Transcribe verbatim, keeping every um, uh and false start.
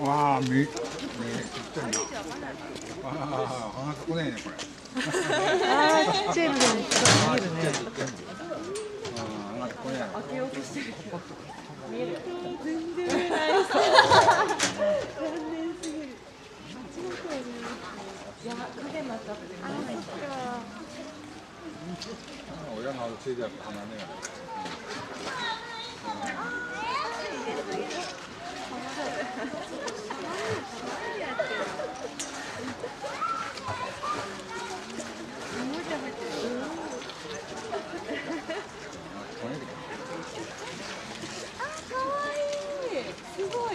わあ、めっちゃいいな。ああ、なかなか来ないね、これ。ああ、ちっちゃいのでも近すぎるね。ああ、なんか来ない。開けようとしてるけど。見える。全然見えない。残念すぎる。いや、影になっちゃってる。ああ、そっか。親がついてやっぱ離れない。すごい。